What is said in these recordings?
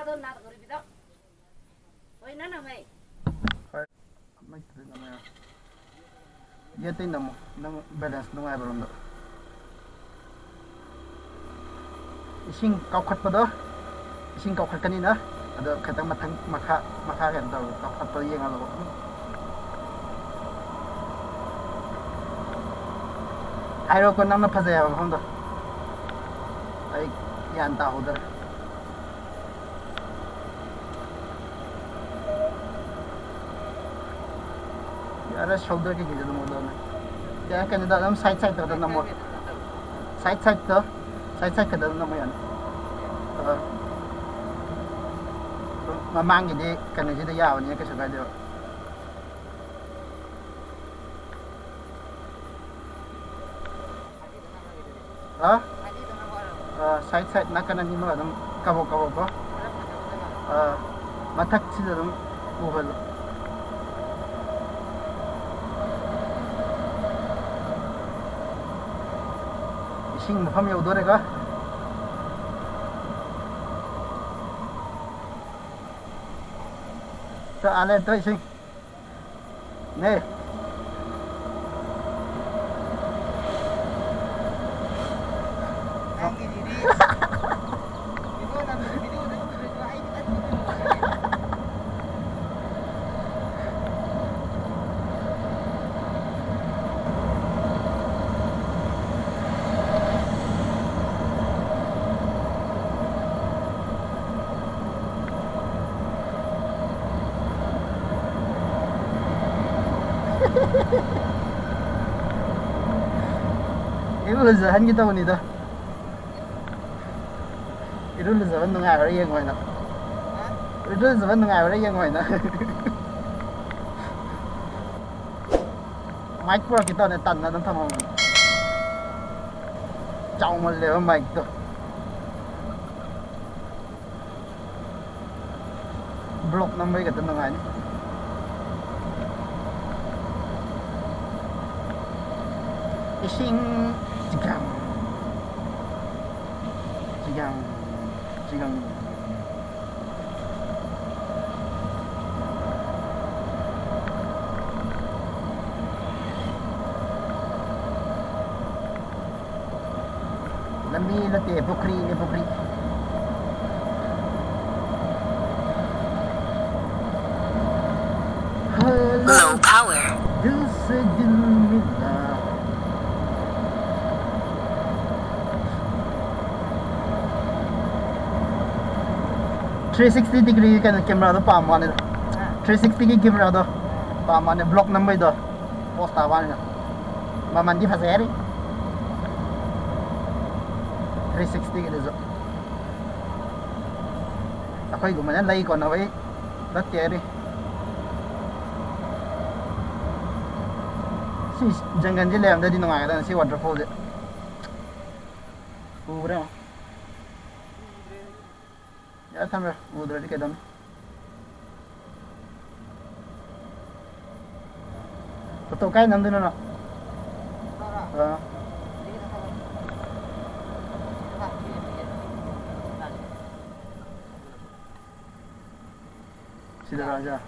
Ising shoulder cái gì đó một lần, cái này đó làm side side đó một, side side cái đó nó mới ăn, mà mang gì đi cái này chỉ để giao này cái sự cái đó, hả? Side side nó cái này như là nó cào đó, mà thắt chỉ là nó buộc rồi. Xin một hôm nhiều đứa đấy cơ. Cho ăn lên tới xin. Nè. Ăn cái gì đi. Irul giờ hắn cái tao này đó, Irul giờ vẫn đang ngài ở đây yên ngoài nè, Irul giờ vẫn đang ngài ở đây yên ngoài nè, máy của cái tao này tần là nó thầm hồng, trong một liều mạch rồi, block năm mấy cái tao đang ngài. Ising jigang, jigang, jigang. Lambi lati pokri ni pokri. Low power. $360 degree cái camera đó palm one đó, 360 cái camera đó palm one block number đó, posta one đó, mà mình đi phải thế đấy, 360 cái đó, à phải của mình lấy còn nó vậy, rất thế đấy, si jangan je làm đây đi ngoài đó si waterfall đấy, u đấy. Dạ thăm rồi, ngủ rồi đi cái đống tụi cái nằm đây nó xin được rồi chưa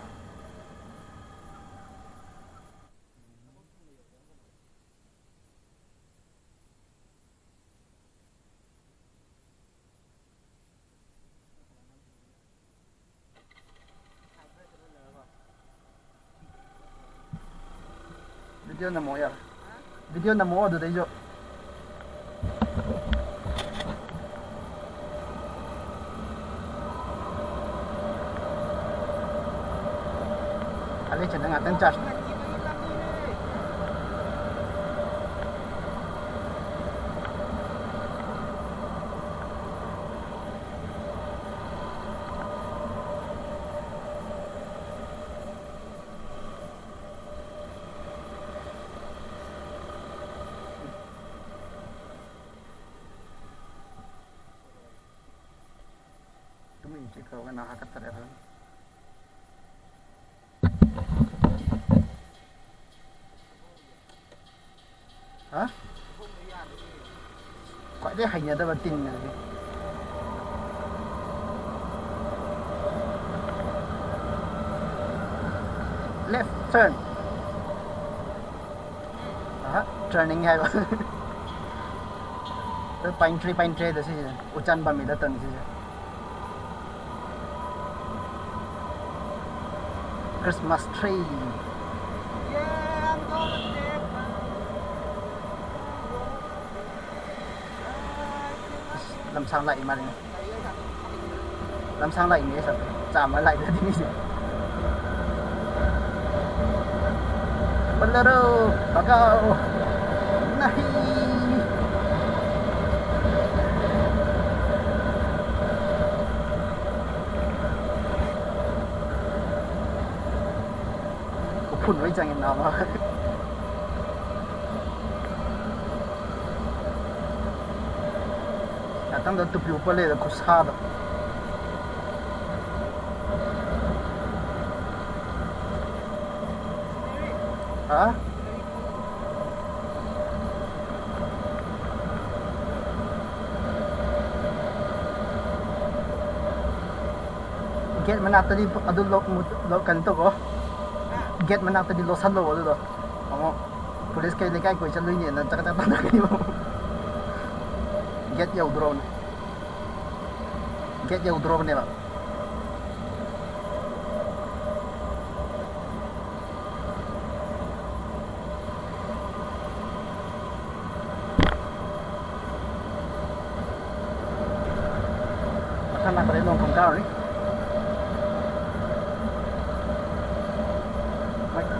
video na mo ya, video na mo do tayo. Alay chanda nga tanchas. Kau kena hakat terlepas. Hah? Kau dia hanya dapat tinggal. left turn. Turning hai ba. Tor pine tree dasi je. Ucan ba mida turn je. Christmas tree. Yeah, I'm going there. Làm sang lạnh như thế sao? Giảm lại thế thì gì? Bolero, bagao, này. Có phun với chàng nào mà? Tang da tupi upale da kusha da. Hả? Get mana tadi adu lok kan to ko. Get mana tadi lo san lo adu do. Amo police kai lekai koi chalui ni na chak chak ta ni mo. Get your drone này bạn. Thằng này có đến không cao đấy. Mày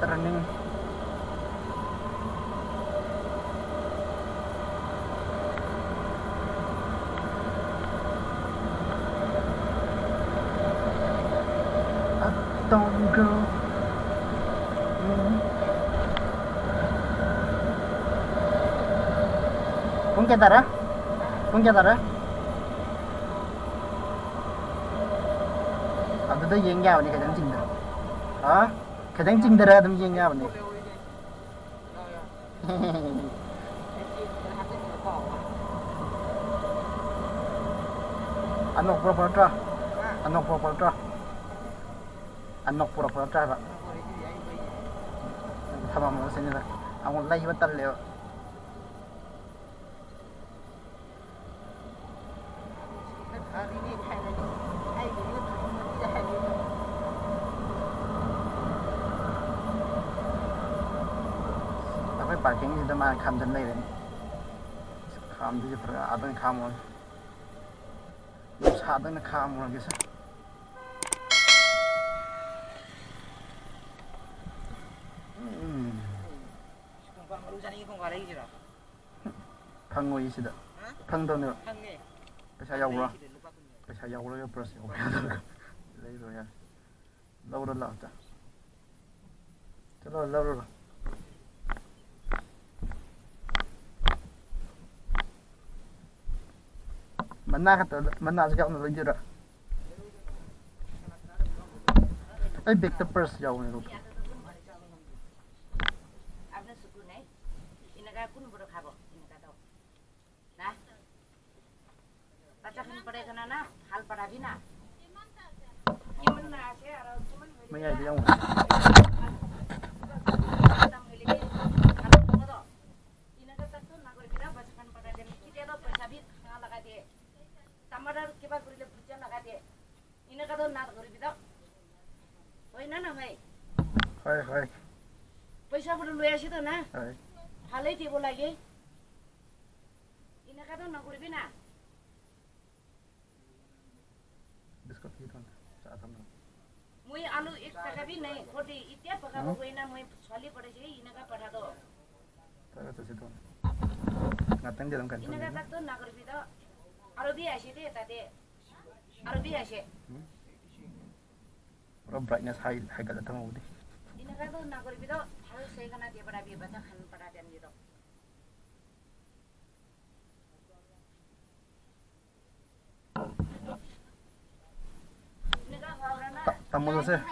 Turning. Up down you go. Pung ke tara? Ada tu yang jauh ni kadang cinta. Hah? Kadang chinh ra đâm nhiên nhau này. Anh nộp pro tra vậy. Thầm mà xin ra. Anh muốn lấy bắt tân liệu. Parking is the man comes in later. Come to the other come on. What's happened to come on? Pango is it? Pangdon. Peshayawa, your person. Later, lower laughter. Hello, Mana juga orang lagi ada. Ay big the purse jauh ni tu. Abang suku ni, inaga aku nombor khabar, inaga tau. Nah, pacak ni pada kena na, hal pada bina. Iman na aje, orang iman. Maya dia yang. Hai. Paisa perlu luar situ na. Hai. Halai tiap lagi. Ina kata nak kuribi na. Biskut itu na. Cakap na. Mui alu ekta kabi na. Kodi itiap kabi kau ina mui swali pada je. Ina kata pada do. Pada tu situ na. Ngatang dalam kantor. Ina kata tu nak kuribi do. Arabi asyik deh tadi. Arabi asyik. Orang brightness high high kat datang udah. Ingat tu nak korang bido, harus saya kena dia pada biar baca kan pada jam itu. Ingat orang mana? Estamos a hacer.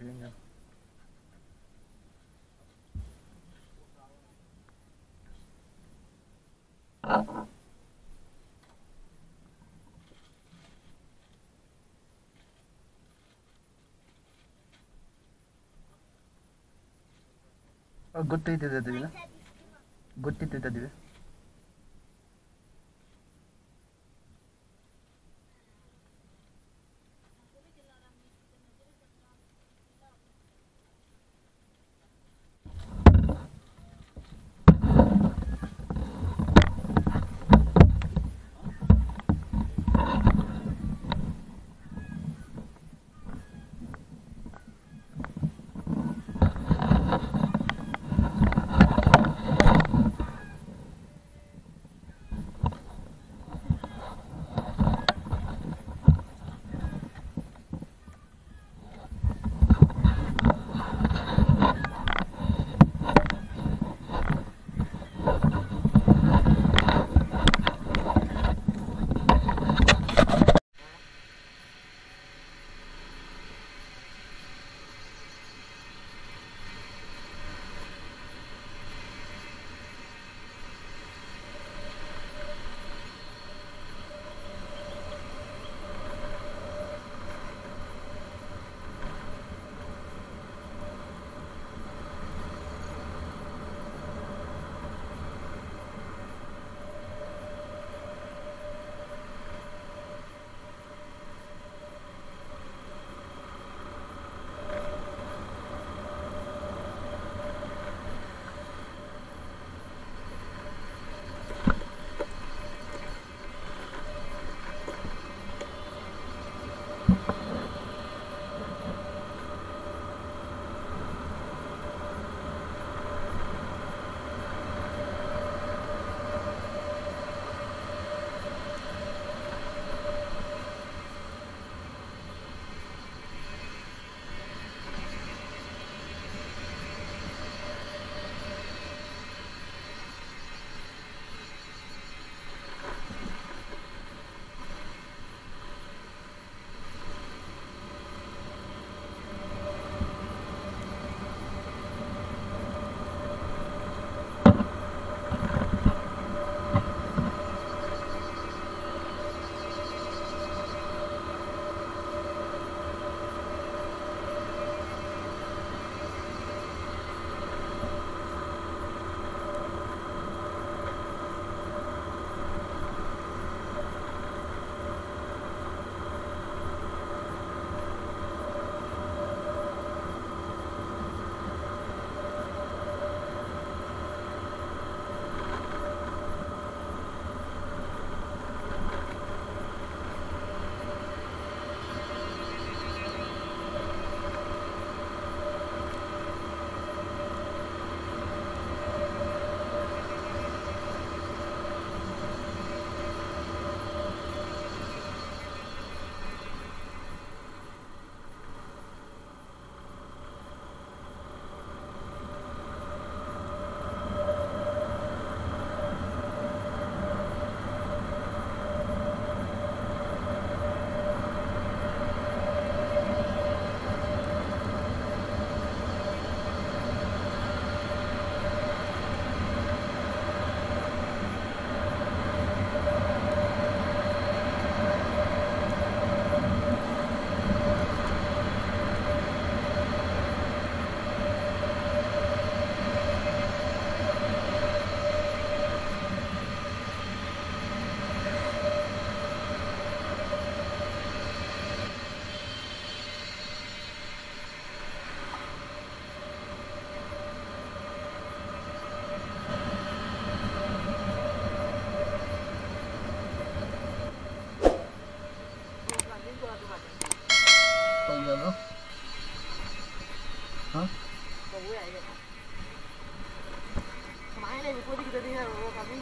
Bien. ಗೊತ್ತಿದೆ